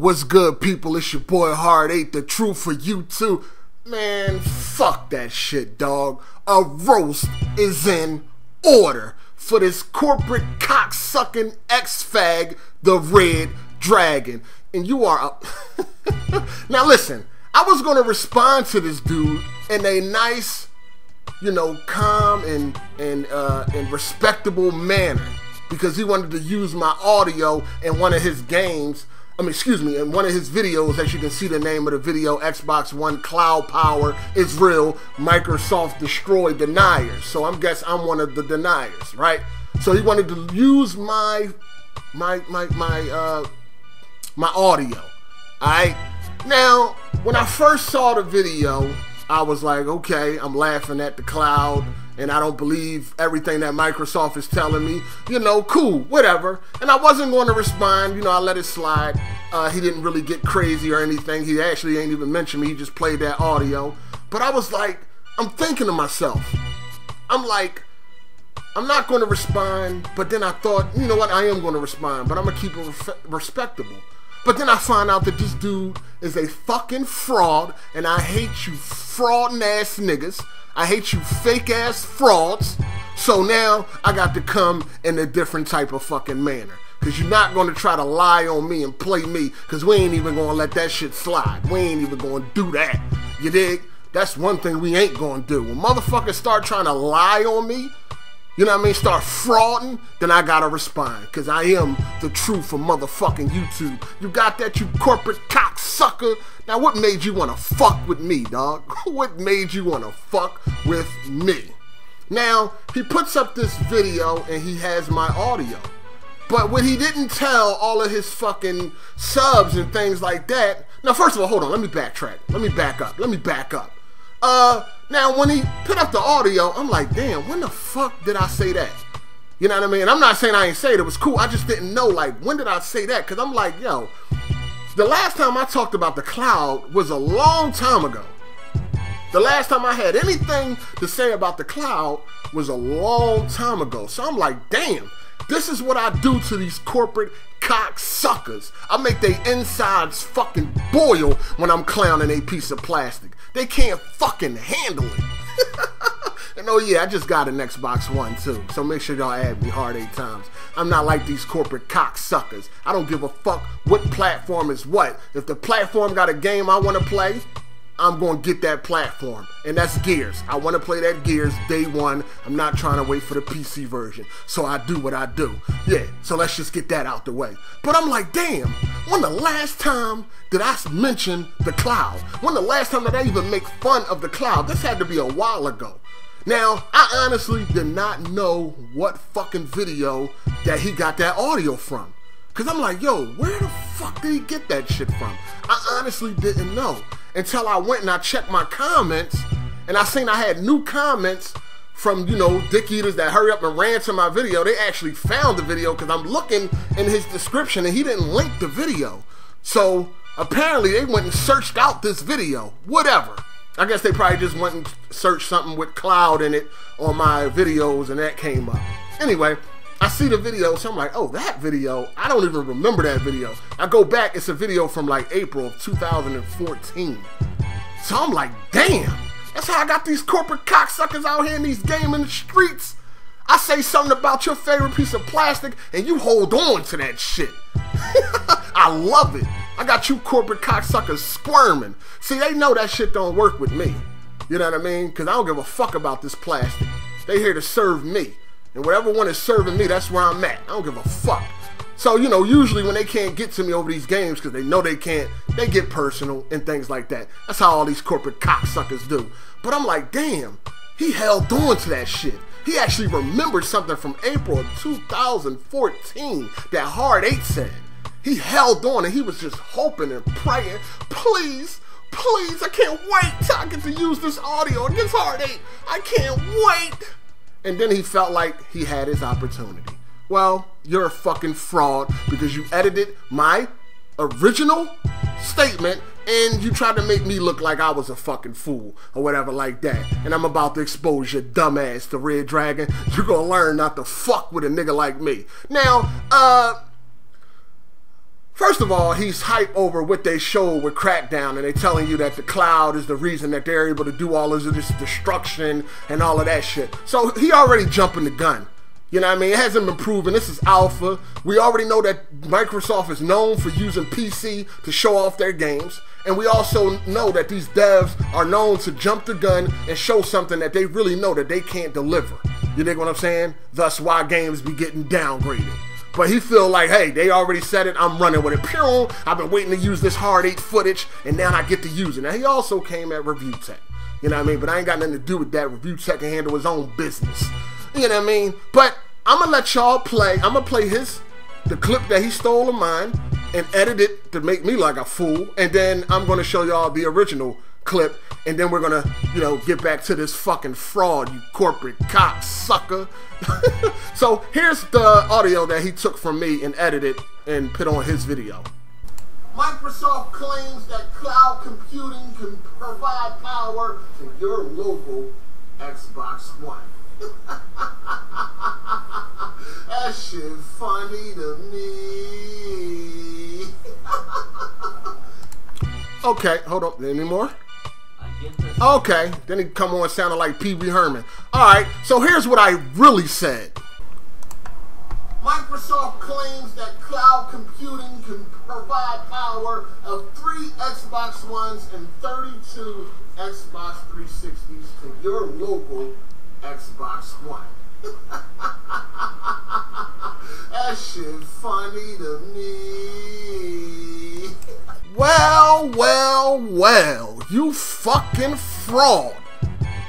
what's good, people? It's your boy Hard8, the truth for you too. Man, fuck that shit, dog. A roast is in order for this corporate cocksucking ex-fag, the Red Dragon. And you are a now listen, I was gonna respond to this dude in a nice, you know, calm and respectable manner, because he wanted to use my audio in one of his games. I mean, excuse me, in one of his videos. As you can see, the name of the video, Xbox One Cloud Power is Real, Microsoft Destroy Deniers. So I'm guess I'm one of the deniers, right? So he wanted to use my audio. Alright? Now, when I first saw the video, I was like, okay, I'm laughing at the cloud, and I don't believe everything that Microsoft is telling me. You know, cool, whatever. And I wasn't going to respond. You know, I let it slide. He didn't really get crazy or anything. He actually ain't even mentioned me. He just played that audio. But I was like, I'm thinking to myself, I'm like, I'm not going to respond. But then I thought, you know what, I am going to respond, but I'm going to keep it respectable. But then I find out that this dude is a fucking fraud, and I hate you fraudin' ass niggas. I hate you fake ass frauds. So now I got to come in a different type of fucking manner, because you're not going to try to lie on me and play me, because we ain't even going to let that shit slide. We ain't even going to do that. You dig? That's one thing we ain't going to do. When motherfuckers start trying to lie on me, you know what I mean, start frauding, then I gotta respond, because I am the truth for motherfucking YouTube. You got that, you corporate cocksucker? Now what made you wanna fuck with me, dog? What made you wanna fuck with me? Now, he puts up this video and he has my audio, but what he didn't tell all of his fucking subs and things like that. Now first of all, hold on, let me backtrack. Let me back up, let me back up. Now when he put up the audio, I'm like, damn, when the fuck did I say that? You know what I mean? I'm not saying I ain't say it, it was cool. I just didn't know, like, when did I say that? Because I'm like, yo, the last time I talked about the cloud was a long time ago. The last time I had anything to say about the cloud was a long time ago. So I'm like, damn, this is what I do to these corporate cocksuckers. I make their insides fucking boil when I'm clowning a piece of plastic. They can't fucking handle it. And oh yeah, I just got an Xbox One too, so make sure y'all add me, Hard8times. I'm not like these corporate cocksuckers. I don't give a fuck what platform is what. If the platform got a game I want to play, I'm going to get that platform, and that's Gears. I want to play that Gears day one. I'm not trying to wait for the PC version, so I do what I do. Yeah, so let's just get that out the way. But I'm like, damn, when the last time did I mention the cloud? When the last time did I even make fun of the cloud? This had to be a while ago. Now, I honestly did not know what fucking video that he got that audio from, because I'm like, yo, where the fuck did he get that shit from? I honestly didn't know, until I went and I checked my comments, and I seen I had new comments from, you know, dick eaters that hurry up and ran to my video. They actually found the video, because I'm looking in his description and he didn't link the video. So apparently they went and searched out this video, whatever. I guess they probably just went and searched something with cloud in it on my videos, and that came up. Anyway, I see the video, so I'm like, oh, that video, I don't even remember that video. I go back, it's a video from like April of 2014. So I'm like, damn, that's how I got these corporate cocksuckers out here in these game in the streets. I say something about your favorite piece of plastic, and you hold on to that shit. I love it. I got you corporate cocksuckers squirming. See, they know that shit don't work with me. You know what I mean? Because I don't give a fuck about this plastic. They here to serve me. And whatever one is serving me, that's where I'm at. I don't give a fuck. So, you know, usually when they can't get to me over these games, because they know they can't, they get personal and things like that. That's how all these corporate cocksuckers do. But I'm like, damn, he held on to that shit. He actually remembered something from April of 2014 that Hard8 said. He held on, and he was just hoping and praying, please, please, I can't wait till I get to use this audio against Hard8. I can't wait. And then he felt like he had his opportunity. Well, you're a fucking fraud, because you edited my original statement and you tried to make me look like I was a fucking fool or whatever like that. And I'm about to expose your dumbass to Red Dragon. You're gonna learn not to fuck with a nigga like me. Now, First of all, he's hype over what they showed with Crackdown, and they telling you that the cloud is the reason that they're able to do all of this destruction and all of that shit. So he already jumping the gun. You know what I mean? It hasn't been proven. This is alpha. We already know that Microsoft is known for using PC to show off their games. And we also know that these devs are known to jump the gun and show something that they really know that they can't deliver. You dig what I'm saying? Thus why games be getting downgraded. But he feel like, hey, they already said it, I'm running with it. Pure, I've been waiting to use this Hard8 footage, and now I get to use it. Now, he also came at Review Tech. You know what I mean? But I ain't got nothing to do with that. Review Tech can handle his own business. You know what I mean? But I'm going to let y'all play. I'm going to play the clip that he stole of mine and edit it to make me like a fool. And then I'm going to show y'all the original clip. And then we're going to, you know, get back to this fucking fraud, you corporate cocksucker. So here's the audio that he took from me and edited and put on his video. Microsoft claims that cloud computing can provide power to your local Xbox One. That shit funny to me. Okay, hold on. Any more? Okay, then he come on sounding like Pee Wee Herman. Alright, so here's what I really said. Microsoft claims that cloud computing can provide power of 3 Xbox Ones and 32 Xbox 360s to your local Xbox One. That shit funny to me. Well, well, well, you fucking fraud.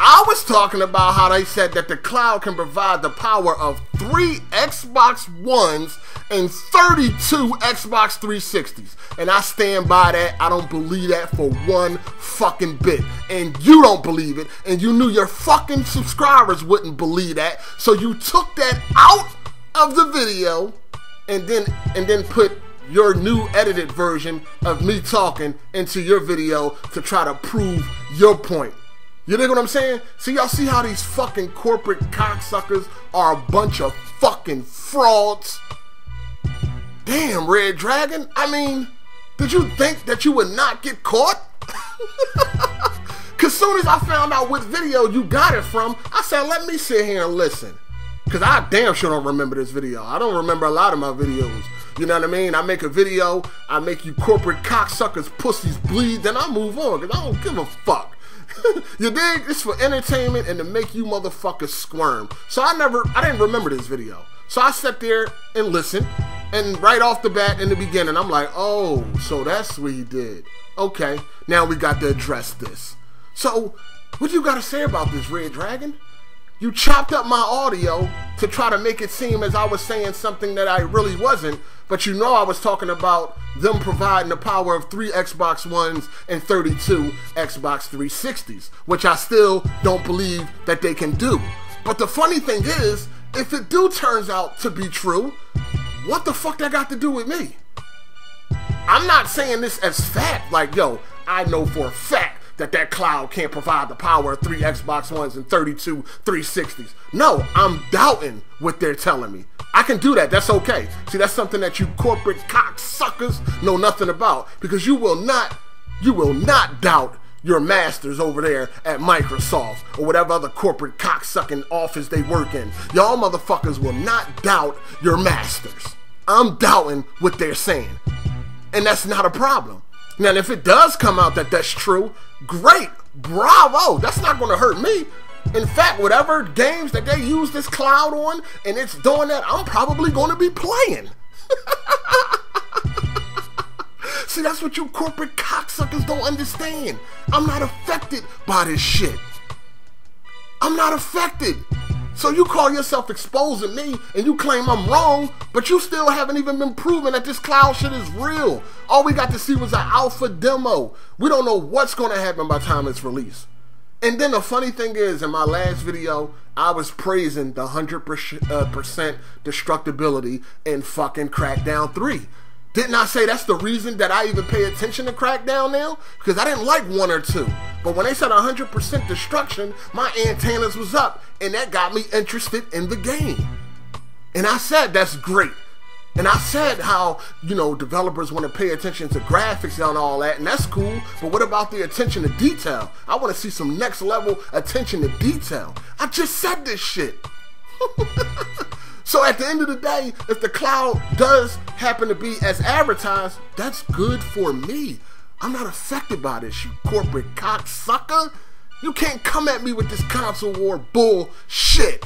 I was talking about how they said that the cloud can provide the power of 3 Xbox Ones and 32 Xbox 360s. And I stand by that. I don't believe that for one fucking bit. And you don't believe it. And you knew your fucking subscribers wouldn't believe that. So you took that out of the video and then put your new edited version of me talking into your video to try to prove your point. You dig what I'm saying? See, y'all see how these fucking corporate cocksuckers are a bunch of fucking frauds? Damn, Red Dragon. I mean, did you think that you would not get caught? Because soon as I found out what video you got it from, I said, let me sit here and listen. Because I damn sure don't remember this video. I don't remember a lot of my videos. You know what I mean? I make a video, I make you corporate cocksuckers pussies bleed, then I move on because I don't give a fuck. You dig? It's for entertainment and to make you motherfuckers squirm. So I didn't remember this video. So I sat there and listened, and right off the bat in the beginning, I'm like, oh, so that's what he did. Okay, now we got to address this. So what you got to say about this, Red Dragon? You chopped up my audio to try to make it seem as I was saying something that I really wasn't, but you know I was talking about them providing the power of 3 Xbox Ones and 32 Xbox 360s, which I still don't believe that they can do. But the funny thing is, if it do turns out to be true, what the fuck that got to do with me? I'm not saying this as fact, like, yo, I know for a fact that cloud can't provide the power of 3 Xbox Ones and 32 360s. No, I'm doubting what they're telling me. I can do that. That's okay. See, that's something that you corporate cocksuckers know nothing about, because you will not doubt your masters over there at Microsoft or whatever other corporate cocksucking office they work in. Y'all motherfuckers will not doubt your masters. I'm doubting what they're saying, and that's not a problem. Now, if it does come out that that's true, great, bravo, that's not going to hurt me. In fact, whatever games that they use this cloud on and it's doing that, I'm probably going to be playing. See, that's what you corporate cocksuckers don't understand. I'm not affected by this shit. I'm not affected. So you call yourself exposing me and you claim I'm wrong, but you still haven't even been proven that this cloud shit is real. All we got to see was an alpha demo. We don't know what's going to happen by the time it's released. And then the funny thing is, in my last video, I was praising the 100% destructibility in fucking Crackdown 3. Didn't I say that's the reason that I even pay attention to Crackdown now? Because I didn't like 1 or 2. But when they said 100% destruction, my antennas was up, and that got me interested in the game. And I said, that's great. And I said how, you know, developers want to pay attention to graphics and all that, and that's cool, but what about the attention to detail? I want to see some next level attention to detail. I just said this shit. So at the end of the day, if the cloud does happen to be as advertised, that's good for me. I'm not affected by this, you corporate cocksucker. You can't come at me with this console war bullshit.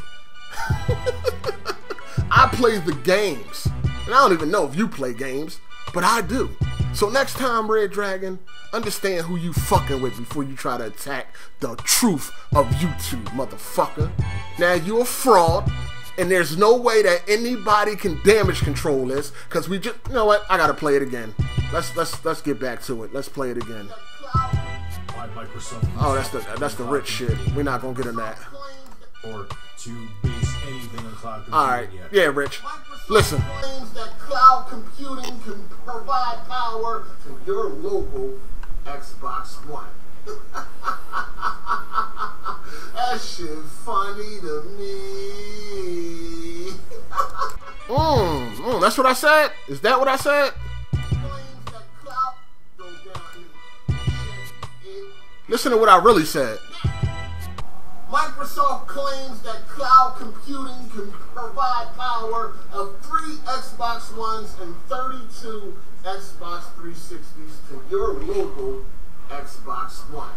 I play the games. And I don't even know if you play games, but I do. So next time, Red Dragon, understand who you fucking with before you try to attack the truth of YouTube, motherfucker. Now, you're a fraud, and there's no way that anybody can damage control this, because we just, you know what, I gotta play it again. Let's get back to it. Let's play it again. Oh, that's the rich shit. We're not gonna get in that. Or to base anything on cloud computing. All right, yeah, Rich. Listen. Claims that cloud computing can provide power to your local Xbox One. That shit funny to me. That's what I said. Is that what I said? Listen to what I really said. Microsoft claims that cloud computing can provide power of 3 Xbox Ones and 32 Xbox 360s to your local Xbox One.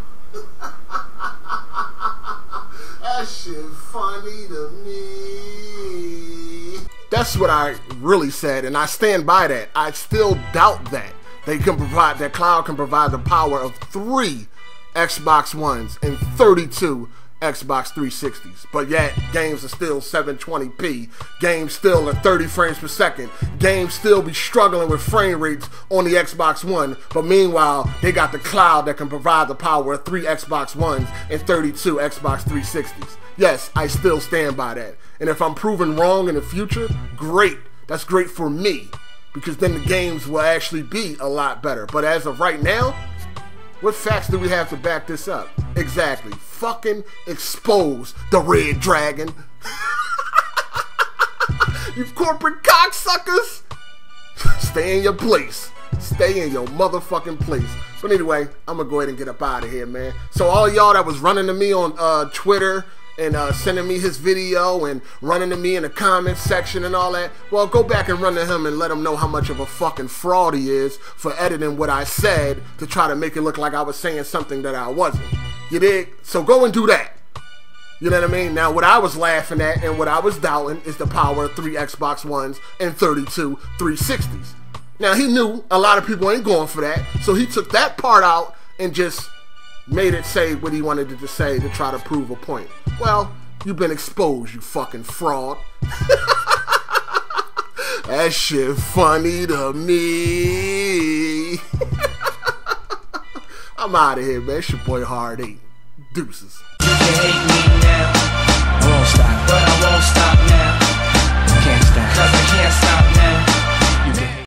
That shit funny to me. That's what I really said, and I stand by that. I still doubt that they can provide, that cloud can provide the power of 3 Xbox Ones and 32 Xbox 360s, but yet games are still 720p, games still at 30 frames per second, games still be struggling with frame rates on the Xbox One, but meanwhile they got the cloud that can provide the power of 3 Xbox Ones and 32 Xbox 360s. Yes, I still stand by that, and if I'm proven wrong in the future, great, that's great for me, because then the games will actually be a lot better, but as of right now, what facts do we have to back this up? Exactly. Fucking expose the Red Dragon. You corporate cocksuckers. Stay in your place. Stay in your motherfucking place. But anyway, I'm going to go ahead and get up out of here, man. So all y'all that was running to me on Twitter and sending me his video and running to me in the comments section and all that, well, go back and run to him and let him know how much of a fucking fraud he is for editing what I said to try to make it look like I was saying something that I wasn't. You dig? So go and do that. You know what I mean? Now, what I was laughing at and what I was doubting is the power of 3 Xbox Ones and 32 360s. Now, he knew a lot of people ain't going for that, so he took that part out and just made it say what he wanted it to say to try to prove a point. Well, you've been exposed, you fucking fraud. That shit funny to me. I'm out of here, man. It's your boy Hard8. Deuces. You can hate me now. I won't stop. But I won't stop now. You can't stop. Cause I can't stop now.